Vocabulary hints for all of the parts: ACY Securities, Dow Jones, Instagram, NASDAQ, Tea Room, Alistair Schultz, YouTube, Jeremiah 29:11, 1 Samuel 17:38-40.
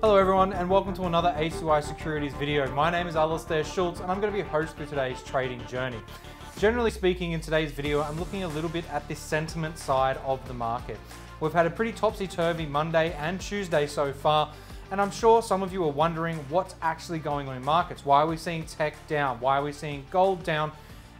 Hello everyone and welcome to another ACY Securities video. My name is Alistair Schultz and I'm going to be your host through today's trading journey. Generally speaking, in today's video I'm looking a little bit at the sentiment side of the market. We've had a pretty topsy-turvy Monday and Tuesday so far, and I'm sure some of you are wondering what's actually going on in markets. Why are we seeing tech down? Why are we seeing gold down?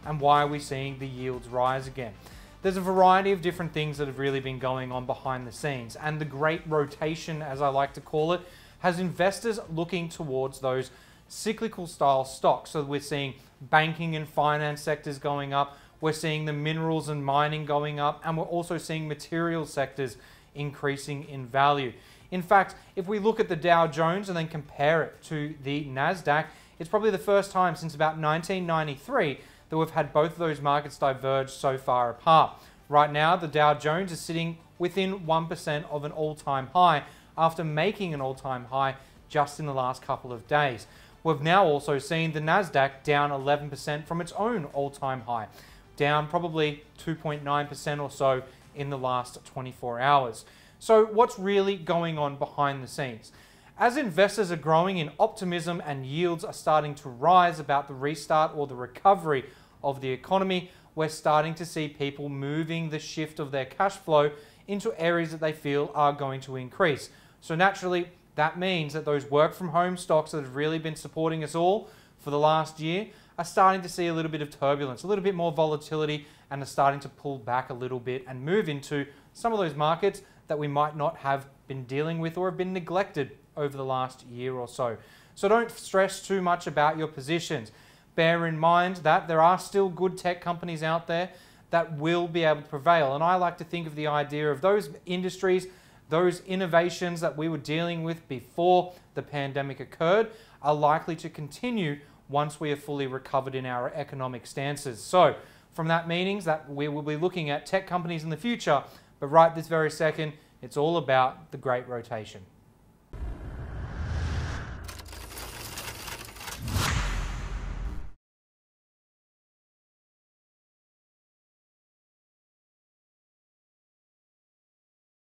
And why are we seeing the yields rise again? There's a variety of different things that have really been going on behind the scenes, and the great rotation, as I like to call it, has investors looking towards those cyclical style stocks. So we're seeing banking and finance sectors going up, we're seeing the minerals and mining going up, and we're also seeing material sectors increasing in value. In fact, if we look at the Dow Jones and then compare it to the NASDAQ, it's probably the first time since about 1993 that we've had both of those markets diverge so far apart. Right now, the Dow Jones is sitting within 1% of an all-time high after making an all-time high just in the last couple of days. We've now also seen the NASDAQ down 11% from its own all-time high, down probably 2.9% or so in the last 24 hours. So what's really going on behind the scenes? As investors are growing in optimism and yields are starting to rise about the restart or the recovery of the economy, we're starting to see people moving the shift of their cash flow into areas that they feel are going to increase. So naturally, that means that those work from home stocks that have really been supporting us all for the last year are starting to see a little bit of turbulence, a little bit more volatility, and are starting to pull back a little bit and move into some of those markets that we might not have been dealing with or have been neglected over the last year or so. So don't stress too much about your positions. Bear in mind that there are still good tech companies out there that will be able to prevail. And I like to think of the idea of those industries, those innovations that we were dealing with before the pandemic occurred are likely to continue once we are fully recovered in our economic stances. So from that means that we will be looking at tech companies in the future, but right this very second, it's all about the great rotation.